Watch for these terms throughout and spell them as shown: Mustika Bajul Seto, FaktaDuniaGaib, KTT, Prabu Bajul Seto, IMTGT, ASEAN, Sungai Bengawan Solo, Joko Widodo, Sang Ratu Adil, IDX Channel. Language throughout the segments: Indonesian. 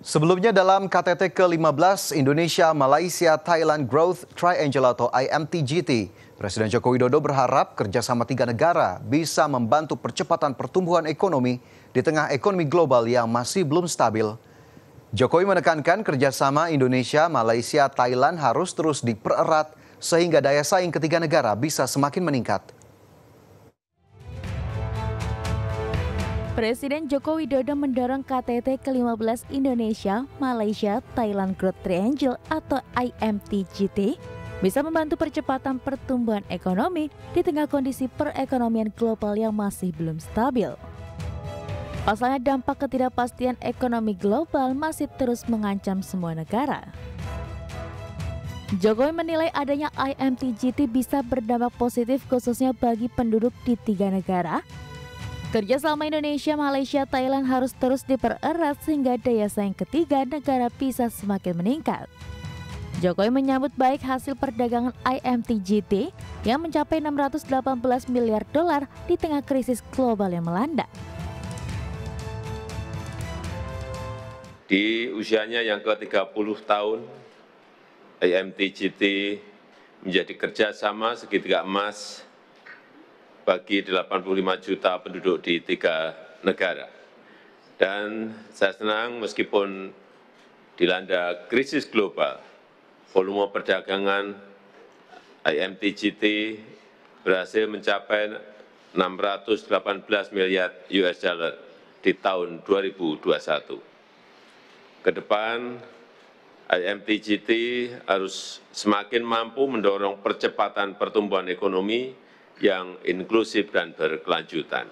Sebelumnya dalam KTT ke-15 Indonesia, Malaysia, Thailand Growth Triangle atau IMTGT, Presiden Joko Widodo berharap kerjasama tiga negara bisa membantu percepatan pertumbuhan ekonomi di tengah ekonomi global yang masih belum stabil. Jokowi menekankan kerjasama Indonesia, Malaysia, Thailand harus terus dipererat sehingga daya saing ketiga negara bisa semakin meningkat. Presiden Joko Widodo mendorong KTT ke-15 Indonesia, Malaysia, Thailand Growth Triangle atau IMTGT bisa membantu percepatan pertumbuhan ekonomi di tengah kondisi perekonomian global yang masih belum stabil. Pasalnya dampak ketidakpastian ekonomi global masih terus mengancam semua negara. Jokowi menilai adanya IMTGT bisa berdampak positif khususnya bagi penduduk di tiga negara. Kerjasama Indonesia, Malaysia, Thailand harus terus dipererat sehingga daya saing ketiga negara bisa semakin meningkat. Jokowi menyambut baik hasil perdagangan IMTGT yang mencapai 618 miliar dolar di tengah krisis global yang melanda. Di usianya yang ke-30 tahun, IMTGT menjadi kerjasama segitiga emas bagi 85 juta penduduk di tiga negara. Dan saya senang meskipun dilanda krisis global, volume perdagangan IMTGT berhasil mencapai 618 miliar US dollar di tahun 2021. Kedepan, IMTGT harus semakin mampu mendorong percepatan pertumbuhan ekonomi yang inklusif dan berkelanjutan.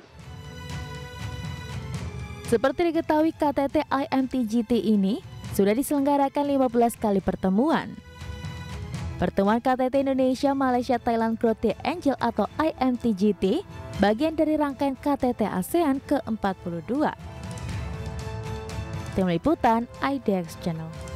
Seperti diketahui, KTT IMTGT ini sudah diselenggarakan 15 kali pertemuan. Pertemuan KTT Indonesia, Malaysia, Thailand Growth Triangle atau IMTGT bagian dari rangkaian KTT ASEAN ke-42. Tim Liputan IDX Channel.